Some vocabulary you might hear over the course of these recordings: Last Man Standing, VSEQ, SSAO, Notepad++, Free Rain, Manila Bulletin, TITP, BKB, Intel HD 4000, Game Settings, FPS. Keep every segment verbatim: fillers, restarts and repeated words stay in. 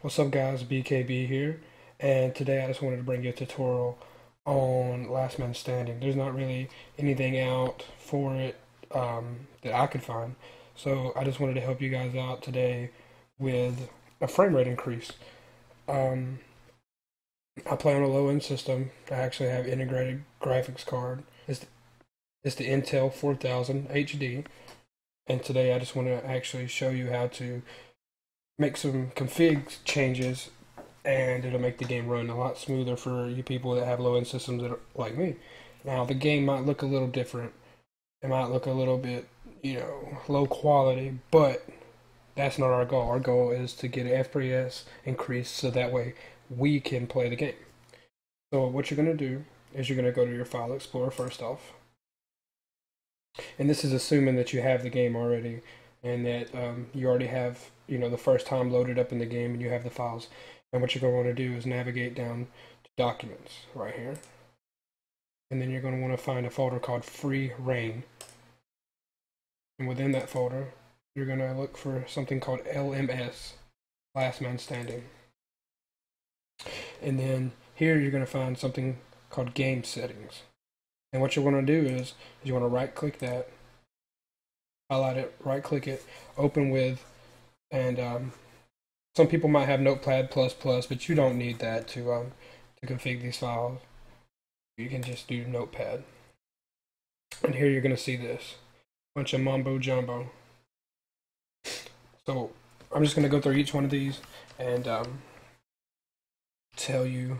What's up guys, B K B here, and today I just wanted to bring you a tutorial on Last Man Standing. There's not really anything out for it um, that I could find, so I just wanted to help you guys out today with a frame rate increase. Um, I play on a low-end system. I actually have integrated graphics card. It's the, it's the Intel four thousand H D, and today I just want to actually show you how to make some config changes, and it'll make the game run a lot smoother for you people that have low-end systems that are like me. Now, the game might look a little different. It might look a little bit, you know, low quality, but that's not our goal. Our goal is to get an F P S increase so that way we can play the game. So what you're going to do is you're going to go to your File Explorer first off. And this is assuming that you have the game already and that um, you already have, you know, the first time loaded up in the game and you have the files. And what you're going to want to do is navigate down to Documents right here. And then you're going to want to find a folder called Free Rain. And within that folder, you're going to look for something called L M S, Last Man Standing. And then here you're going to find something called Game Settings. And what you want to do is, is you want to right-click that, highlight it, right-click it, open with, and um, some people might have Notepad plus plus, but you don't need that to, um, to configure these files. You can just do Notepad. And here you're going to see this, bunch of mumbo jumbo. So I'm just going to go through each one of these and um, tell you,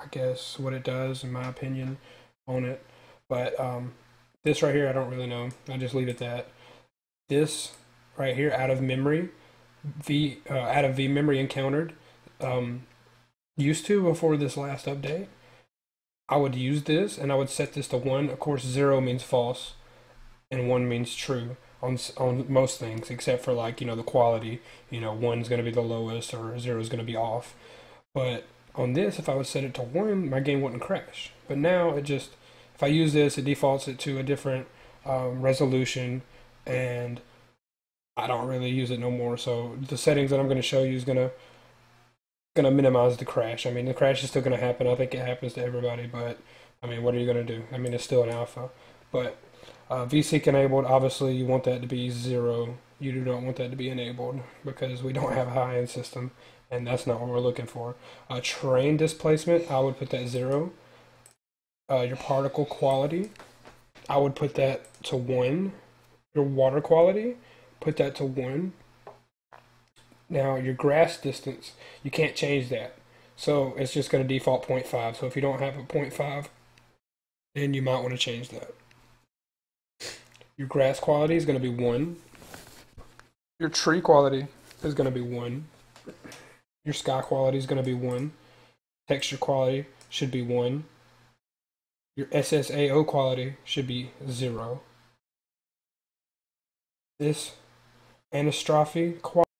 I guess, what it does in my opinion on it. But um, this right here, I don't really know. I just leave it that. This right here, out of memory, v uh, out of v memory encountered. Um, used to before this last update, I would use this and I would set this to one. Of course, zero means false, and one means true on on most things except for, like, you know, the quality. You know, one's going to be the lowest or zero is going to be off. But on this, if I would set it to one, my game wouldn't crash. But now it just, if I use this, it defaults it to a different um, resolution, and I don't really use it no more. So the settings that I'm going to show you is going to going to minimize the crash. I mean, the crash is still going to happen. I think it happens to everybody, but I mean, what are you going to do? I mean, it's still an alpha. But uh, V S E Q enabled, obviously you want that to be zero. You do not want that to be enabled because we don't have a high-end system, and that's not what we're looking for. Uh, terrain displacement, I would put that zero. Uh, your particle quality, I would put that to one. Your water quality, put that to one. Now your grass distance, you can't change that, so it's just going to default zero point five. So if you don't have a zero point five, then you might want to change that. Your grass quality is going to be one. Your tree quality is going to be one. Your sky quality is going to be one. Texture quality should be one. Your S S A O quality should be zero. This anastrophe quality